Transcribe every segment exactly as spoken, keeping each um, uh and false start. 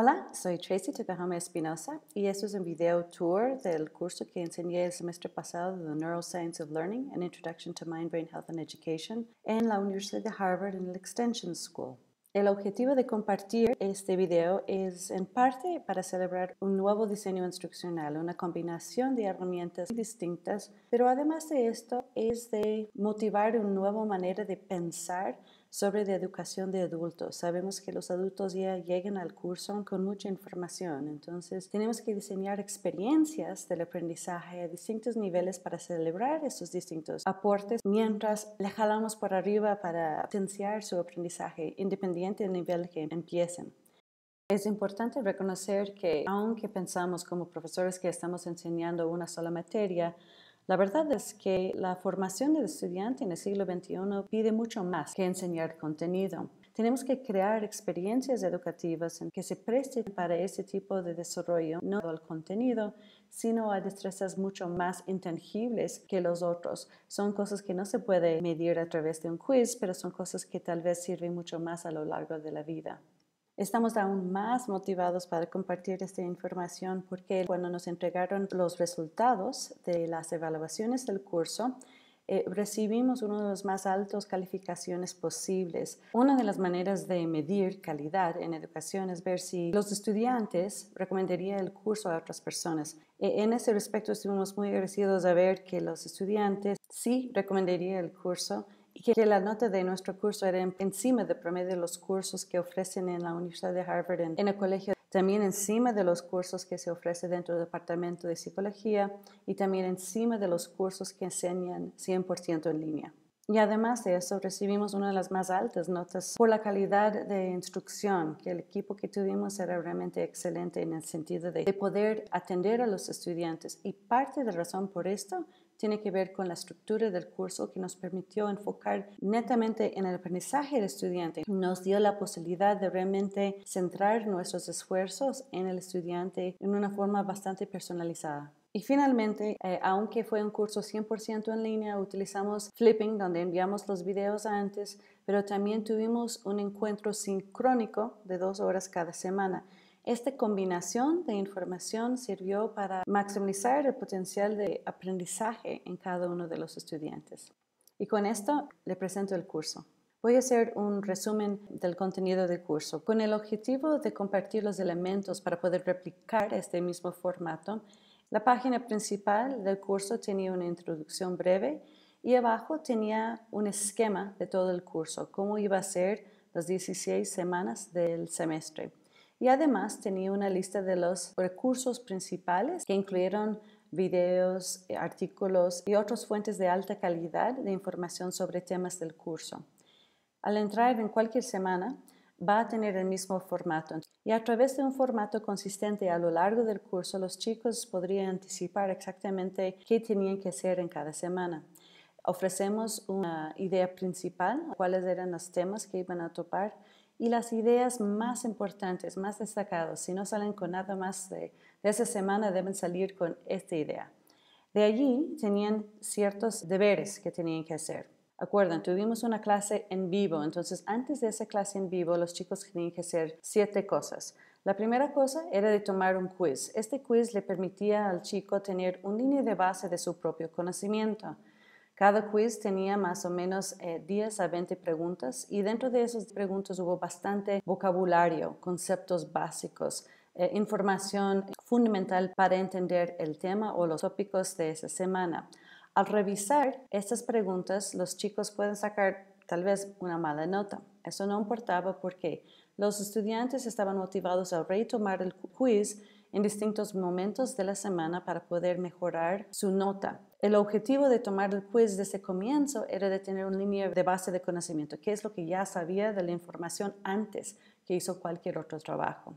Hola, soy Tracy Tokuhama-Espinosa y esto es un video tour del curso que enseñé el semestre pasado de Neuroscience of Learning, an Introduction to Mind, Brain, Health and Education en la Universidad de Harvard en el Extension School. El objetivo de compartir este video es en parte para celebrar un nuevo diseño instruccional, una combinación de herramientas distintas, pero además de esto es de motivar una nueva manera de pensar sobre la educación de adultos. Sabemos que los adultos ya llegan al curso con mucha información, entonces tenemos que diseñar experiencias del aprendizaje a distintos niveles para celebrar esos distintos aportes mientras le jalamos por arriba para potenciar su aprendizaje independiente del nivel que empiecen. Es importante reconocer que aunque pensamos como profesores que estamos enseñando una sola materia, la verdad es que la formación del estudiante en el siglo veintiuno pide mucho más que enseñar contenido. Tenemos que crear experiencias educativas en que se presten para ese tipo de desarrollo, no al contenido, sino a destrezas mucho más intangibles que los otros. Son cosas que no se puede medir a través de un quiz, pero son cosas que tal vez sirven mucho más a lo largo de la vida. Estamos aún más motivados para compartir esta información porque cuando nos entregaron los resultados de las evaluaciones del curso, eh, recibimos una de las más altas calificaciones posibles. Una de las maneras de medir calidad en educación es ver si los estudiantes recomendarían el curso a otras personas. En ese respecto estuvimos muy agradecidos de ver que los estudiantes sí recomendarían el curso y que la nota de nuestro curso era encima del promedio de los cursos que ofrecen en la Universidad de Harvard, en el colegio, también encima de los cursos que se ofrecen dentro del Departamento de Psicología y también encima de los cursos que enseñan cien por ciento en línea. Y además de eso, recibimos una de las más altas notas por la calidad de instrucción, que el equipo que tuvimos era realmente excelente en el sentido de poder atender a los estudiantes. Y parte de la razón por esto tiene que ver con la estructura del curso que nos permitió enfocar netamente en el aprendizaje del estudiante. Nos dio la posibilidad de realmente centrar nuestros esfuerzos en el estudiante en una forma bastante personalizada. Y finalmente, eh, aunque fue un curso cien por ciento en línea, utilizamos Flipping, donde enviamos los videos antes, pero también tuvimos un encuentro sincrónico de dos horas cada semana. Esta combinación de información sirvió para maximizar el potencial de aprendizaje en cada uno de los estudiantes. Y con esto le presento el curso. Voy a hacer un resumen del contenido del curso con el objetivo de compartir los elementos para poder replicar este mismo formato. La página principal del curso tenía una introducción breve y abajo tenía un esquema de todo el curso, cómo iba a ser las dieciséis semanas del semestre. Y además tenía una lista de los recursos principales que incluyeron videos, artículos y otras fuentes de alta calidad de información sobre temas del curso. Al entrar en cualquier semana va a tener el mismo formato y a través de un formato consistente a lo largo del curso los chicos podrían anticipar exactamente qué tenían que hacer en cada semana. Ofrecemos una idea principal, cuáles eran los temas que iban a topar y las ideas más importantes, más destacadas. Si no salen con nada más de, de esa semana, deben salir con esta idea. De allí tenían ciertos deberes que tenían que hacer. Acuerdan, tuvimos una clase en vivo, entonces antes de esa clase en vivo los chicos tenían que hacer siete cosas. La primera cosa era de tomar un quiz. Este quiz le permitía al chico tener una línea de base de su propio conocimiento. Cada quiz tenía más o menos eh, diez a veinte preguntas y dentro de esas preguntas hubo bastante vocabulario, conceptos básicos, eh, información fundamental para entender el tema o los tópicos de esa semana. Al revisar estas preguntas, los chicos pueden sacar tal vez una mala nota. Eso no importaba porque los estudiantes estaban motivados a retomar el quiz en distintos momentos de la semana para poder mejorar su nota. El objetivo de tomar el quiz desde el comienzo era de tener una línea de base de conocimiento, que es lo que ya sabía de la información antes que hizo cualquier otro trabajo.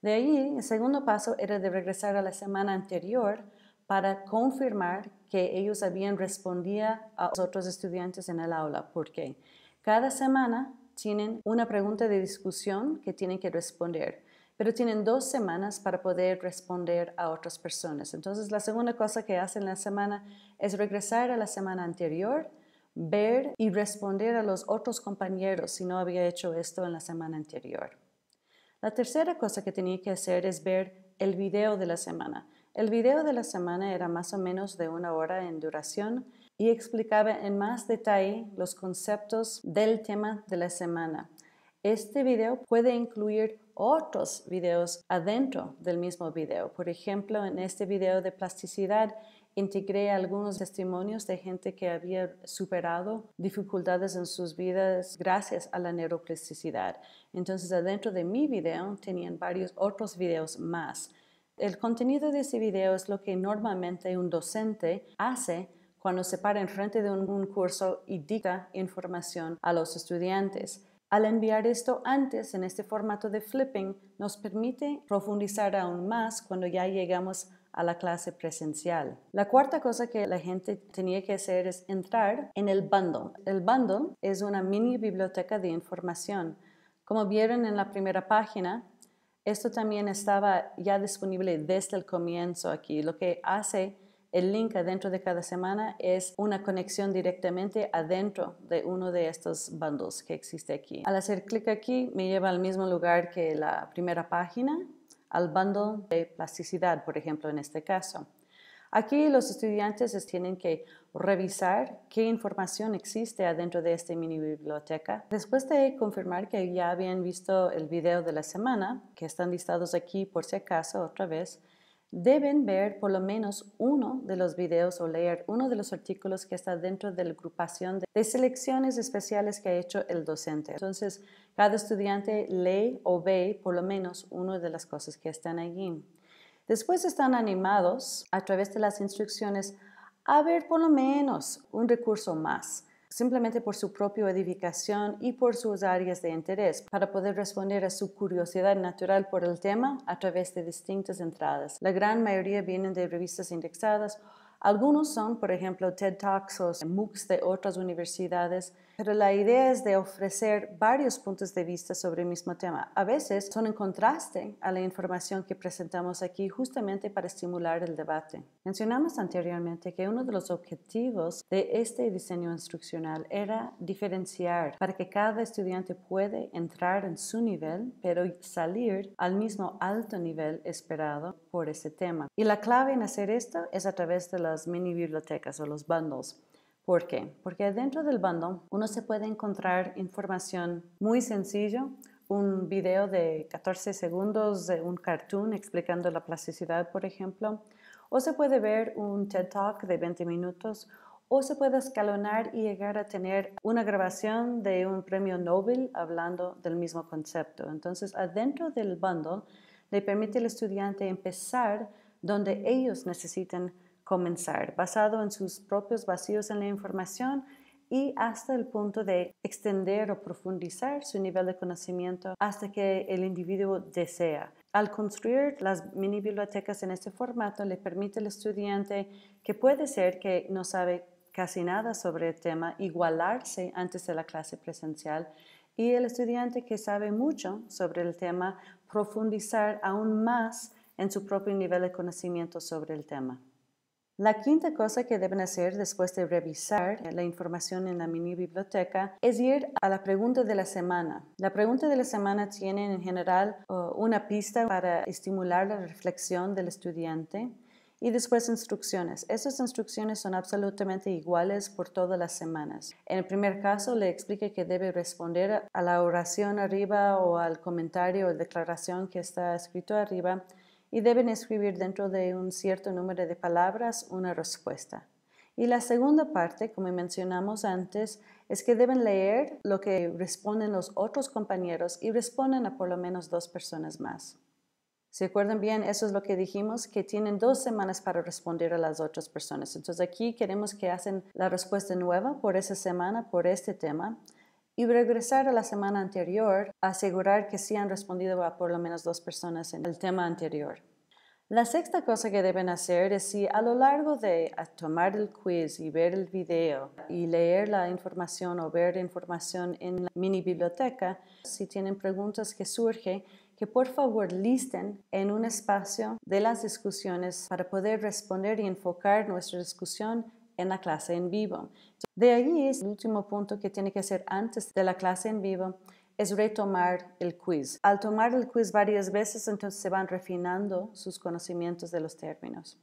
De ahí, el segundo paso era de regresar a la semana anterior para confirmar que ellos habían respondido a los otros estudiantes en el aula, porque cada semana tienen una pregunta de discusión que tienen que responder, pero tienen dos semanas para poder responder a otras personas. Entonces, la segunda cosa que hacen en la semana es regresar a la semana anterior, ver y responder a los otros compañeros si no había hecho esto en la semana anterior. La tercera cosa que tenía que hacer es ver el video de la semana. El video de la semana era más o menos de una hora en duración y explicaba en más detalle los conceptos del tema de la semana. Este video puede incluir otros videos adentro del mismo video. Por ejemplo, en este video de plasticidad integré algunos testimonios de gente que había superado dificultades en sus vidas gracias a la neuroplasticidad. Entonces, adentro de mi video tenían varios otros videos más. El contenido de ese video es lo que normalmente un docente hace cuando se para enfrente de un curso y dicta información a los estudiantes. Al enviar esto antes en este formato de flipping, nos permite profundizar aún más cuando ya llegamos a la clase presencial. La cuarta cosa que la gente tenía que hacer es entrar en el bundle. El bundle es una mini biblioteca de información. Como vieron en la primera página, esto también estaba ya disponible desde el comienzo aquí. Lo que hace el link adentro de cada semana es una conexión directamente adentro de uno de estos bundles que existe aquí. Al hacer clic aquí, me lleva al mismo lugar que la primera página, al bundle de plasticidad, por ejemplo, en este caso. Aquí los estudiantes tienen que revisar qué información existe adentro de esta mini biblioteca. Después de confirmar que ya habían visto el video de la semana, que están listados aquí por si acaso otra vez, deben ver por lo menos uno de los videos o leer uno de los artículos que está dentro de la agrupación de selecciones especiales que ha hecho el docente. Entonces, cada estudiante lee o ve por lo menos una de las cosas que están allí. Después están animados a través de las instrucciones a ver por lo menos un recurso más, simplemente por su propia edificación y por sus áreas de interés, para poder responder a su curiosidad natural por el tema a través de distintas entradas. La gran mayoría vienen de revistas indexadas. Algunos son, por ejemplo, TED Talks o MOOCs de otras universidades, pero la idea es de ofrecer varios puntos de vista sobre el mismo tema. A veces son en contraste a la información que presentamos aquí justamente para estimular el debate. Mencionamos anteriormente que uno de los objetivos de este diseño instruccional era diferenciar para que cada estudiante pueda entrar en su nivel, pero salir al mismo alto nivel esperado por ese tema. Y la clave en hacer esto es a través de las mini bibliotecas o los bundles. ¿Por qué? Porque dentro del bundle uno se puede encontrar información muy sencilla, un video de catorce segundos de un cartoon explicando la plasticidad, por ejemplo, o se puede ver un TED Talk de veinte minutos, o se puede escalonar y llegar a tener una grabación de un premio Nobel hablando del mismo concepto. Entonces, adentro del bundle le permite al estudiante empezar donde ellos necesitan comenzar, basado en sus propios vacíos en la información y hasta el punto de extender o profundizar su nivel de conocimiento hasta que el individuo desea. Al construir las mini bibliotecas en este formato, le permite al estudiante que puede ser que no sabe casi nada sobre el tema, igualarse antes de la clase presencial, y el estudiante que sabe mucho sobre el tema, profundizar aún más en su propio nivel de conocimiento sobre el tema. La quinta cosa que deben hacer después de revisar la información en la mini biblioteca es ir a la pregunta de la semana. La pregunta de la semana tiene en general una pista para estimular la reflexión del estudiante y después instrucciones. Esas instrucciones son absolutamente iguales por todas las semanas. En el primer caso le explica que debe responder a la oración arriba o al comentario o declaración que está escrito arriba, y deben escribir dentro de un cierto número de palabras una respuesta. Y la segunda parte, como mencionamos antes, es que deben leer lo que responden los otros compañeros y responden a por lo menos dos personas más. ¿Se acuerdan bien? Eso es lo que dijimos, que tienen dos semanas para responder a las otras personas. Entonces aquí queremos que hacen la respuesta nueva por esa semana, por este tema, y regresar a la semana anterior, asegurar que sí han respondido a por lo menos dos personas en el tema anterior. La sexta cosa que deben hacer es, si a lo largo de tomar el quiz y ver el video y leer la información o ver información en la mini biblioteca, si tienen preguntas que surgen, que por favor listen en un espacio de las discusiones para poder responder y enfocar nuestra discusión en la clase en vivo. De ahí es el último punto que tiene que hacer antes de la clase en vivo, es retomar el quiz. Al tomar el quiz varias veces, entonces se van refinando sus conocimientos de los términos.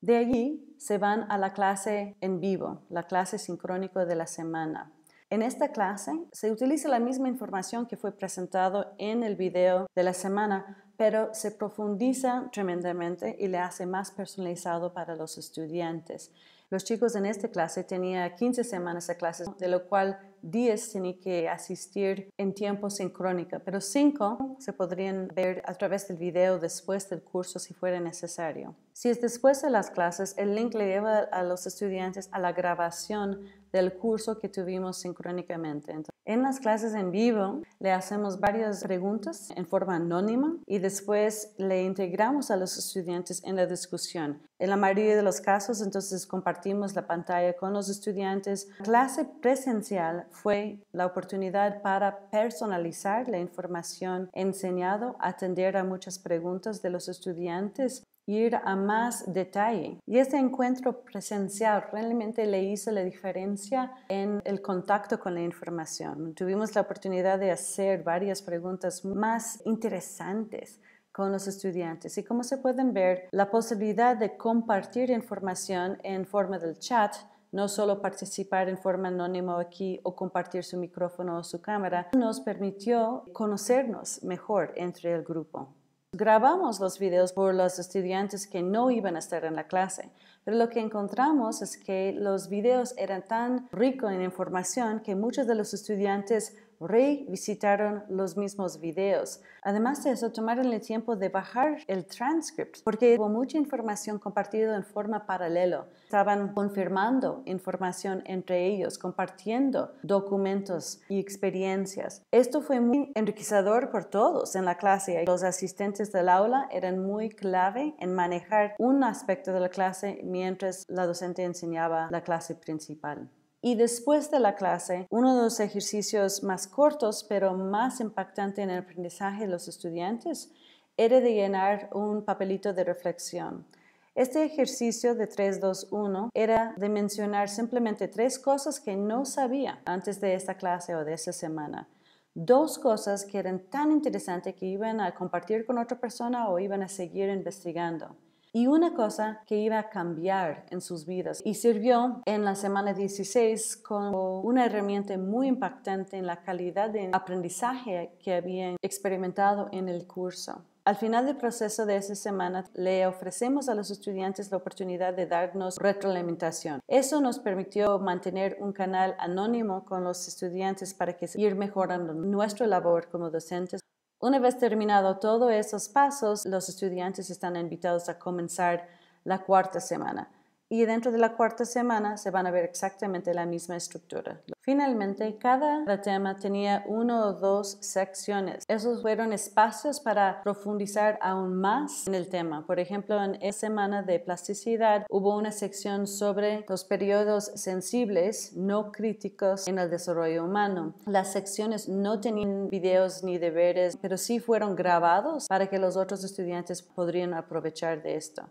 De allí se van a la clase en vivo, la clase sincrónica de la semana. En esta clase se utiliza la misma información que fue presentado en el video de la semana, pero se profundiza tremendamente y le hace más personalizado para los estudiantes. Los chicos en esta clase tenían quince semanas de clases, de lo cual diez tenían que asistir en tiempo sincrónico, pero cinco se podrían ver a través del video después del curso si fuera necesario. Si es después de las clases, el link le lleva a los estudiantes a la grabación del curso que tuvimos sincrónicamente. Entonces, en las clases en vivo le hacemos varias preguntas en forma anónima y después le integramos a los estudiantes en la discusión. En la mayoría de los casos, entonces, compartimos la pantalla con los estudiantes. La clase presencial fue la oportunidad para personalizar la información enseñada, atender a muchas preguntas de los estudiantes, ir a más detalle. Y este encuentro presencial realmente le hizo la diferencia en el contacto con la información. Tuvimos la oportunidad de hacer varias preguntas más interesantes con los estudiantes y, como se pueden ver, la posibilidad de compartir información en forma del chat, no solo participar en forma anónima aquí o compartir su micrófono o su cámara, nos permitió conocernos mejor entre el grupo. Grabamos los videos por los estudiantes que no iban a estar en la clase, pero lo que encontramos es que los videos eran tan ricos en información que muchos de los estudiantes revisitaron los mismos videos. Además de eso, tomaron el tiempo de bajar el transcript porque hubo mucha información compartida en forma paralela. Estaban confirmando información entre ellos, compartiendo documentos y experiencias. Esto fue muy enriquecedor por todos en la clase. Los asistentes del aula eran muy clave en manejar un aspecto de la clase mientras la docente enseñaba la clase principal. Y después de la clase, uno de los ejercicios más cortos pero más impactante en el aprendizaje de los estudiantes era de llenar un papelito de reflexión. Este ejercicio de tres, dos, uno era de mencionar simplemente tres cosas que no sabía antes de esta clase o de esta semana. Dos cosas que eran tan interesantes que iban a compartir con otra persona o iban a seguir investigando. Y una cosa que iba a cambiar en sus vidas y sirvió en la semana dieciséis como una herramienta muy impactante en la calidad de aprendizaje que habían experimentado en el curso. Al final del proceso de esa semana, le ofrecemos a los estudiantes la oportunidad de darnos retroalimentación. Eso nos permitió mantener un canal anónimo con los estudiantes para que ir mejorando nuestra labor como docentes. Una vez terminado todos esos pasos, los estudiantes están invitados a comenzar la cuarta semana. Y dentro de la cuarta semana se van a ver exactamente la misma estructura. Finalmente, cada tema tenía uno o dos secciones. Esos fueron espacios para profundizar aún más en el tema. Por ejemplo, en esta semana de plasticidad hubo una sección sobre los periodos sensibles no críticos en el desarrollo humano. Las secciones no tenían videos ni deberes, pero sí fueron grabados para que los otros estudiantes podrían aprovechar de esto.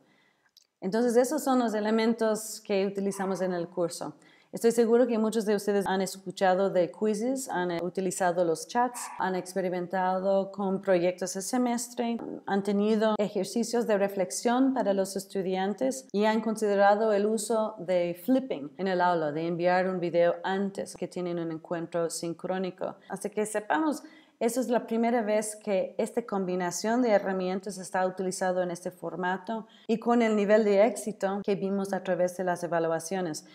Entonces, esos son los elementos que utilizamos en el curso. Estoy seguro que muchos de ustedes han escuchado de quizzes, han utilizado los chats, han experimentado con proyectos de semestre, han tenido ejercicios de reflexión para los estudiantes y han considerado el uso de flipping en el aula, de enviar un video antes que tienen un encuentro sincrónico. Así que sepamos, esa es la primera vez que esta combinación de herramientas está utilizada en este formato y con el nivel de éxito que vimos a través de las evaluaciones.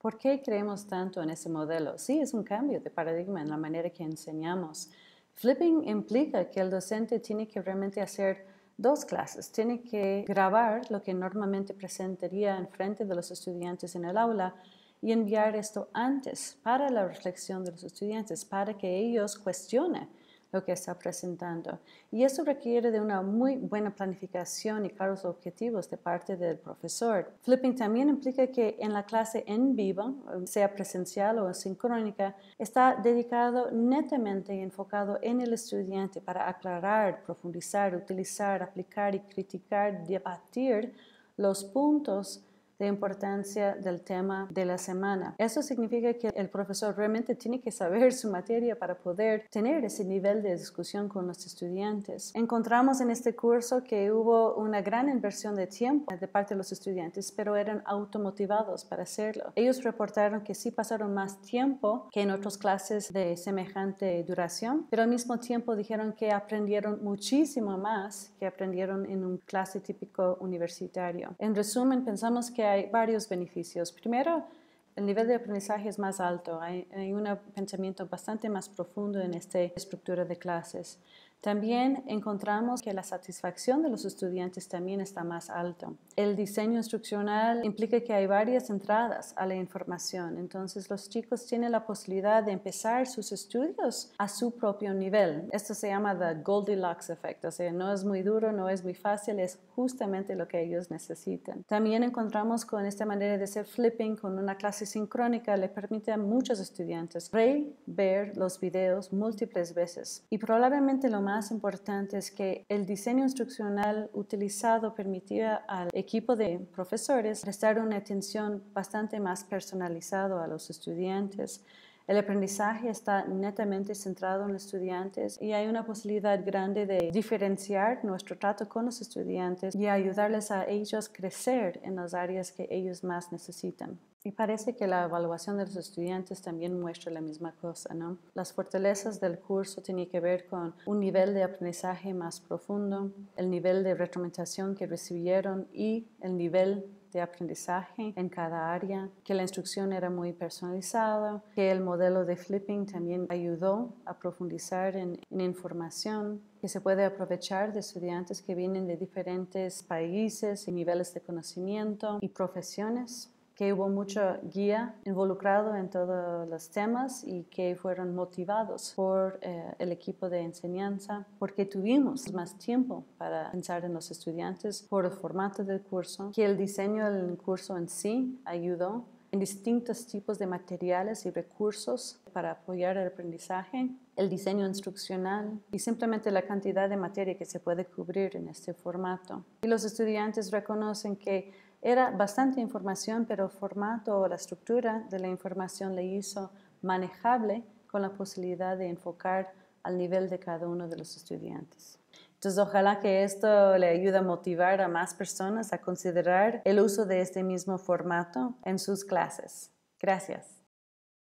¿Por qué creemos tanto en ese modelo? Sí, es un cambio de paradigma en la manera que enseñamos. Flipping implica que el docente tiene que realmente hacer dos clases. Tiene que grabar lo que normalmente presentaría en frente de los estudiantes en el aula y enviar esto antes para la reflexión de los estudiantes, para que ellos cuestionen lo que está presentando. Y eso requiere de una muy buena planificación y claros objetivos de parte del profesor. Flipping también implica que en la clase en vivo, sea presencial o sincrónica, está dedicado netamente y enfocado en el estudiante para aclarar, profundizar, utilizar, aplicar y criticar, debatir los puntos de importancia del tema de la semana. Eso significa que el profesor realmente tiene que saber su materia para poder tener ese nivel de discusión con los estudiantes. Encontramos en este curso que hubo una gran inversión de tiempo de parte de los estudiantes, pero eran automotivados para hacerlo. Ellos reportaron que sí pasaron más tiempo que en otras clases de semejante duración, pero al mismo tiempo dijeron que aprendieron muchísimo más que aprendieron en una clase típico universitario. En resumen, pensamos que hay varios beneficios. Primero, el nivel de aprendizaje es más alto, hay, hay un pensamiento bastante más profundo en esta estructura de clases. También encontramos que la satisfacción de los estudiantes también está más alto. El diseño instruccional implica que hay varias entradas a la información, entonces los chicos tienen la posibilidad de empezar sus estudios a su propio nivel. Esto se llama The Goldilocks Effect, o sea, no es muy duro, no es muy fácil, es justamente lo que ellos necesitan. También encontramos con esta manera de hacer flipping con una clase sincrónica le permite a muchos estudiantes rever los videos múltiples veces y probablemente lo más más importante es que el diseño instruccional utilizado permitía al equipo de profesores prestar una atención bastante más personalizada a los estudiantes. El aprendizaje está netamente centrado en los estudiantes y hay una posibilidad grande de diferenciar nuestro trato con los estudiantes y ayudarles a ellos crecer en las áreas que ellos más necesitan. Y parece que la evaluación de los estudiantes también muestra la misma cosa, ¿no? Las fortalezas del curso tienen que ver con un nivel de aprendizaje más profundo, el nivel de retroalimentación que recibieron y el nivel de aprendizaje en cada área, que la instrucción era muy personalizada, que el modelo de flipping también ayudó a profundizar en, en información, que se puede aprovechar de estudiantes que vienen de diferentes países y niveles de conocimiento y profesiones, que hubo mucha guía involucrado en todos los temas y que fueron motivados por eh, el equipo de enseñanza porque tuvimos más tiempo para pensar en los estudiantes por el formato del curso, que el diseño del curso en sí ayudó en distintos tipos de materiales y recursos para apoyar el aprendizaje, el diseño instruccional y simplemente la cantidad de materia que se puede cubrir en este formato. Y los estudiantes reconocen que era bastante información, pero el formato o la estructura de la información le hizo manejable con la posibilidad de enfocar al nivel de cada uno de los estudiantes. Entonces, ojalá que esto le ayude a motivar a más personas a considerar el uso de este mismo formato en sus clases. Gracias.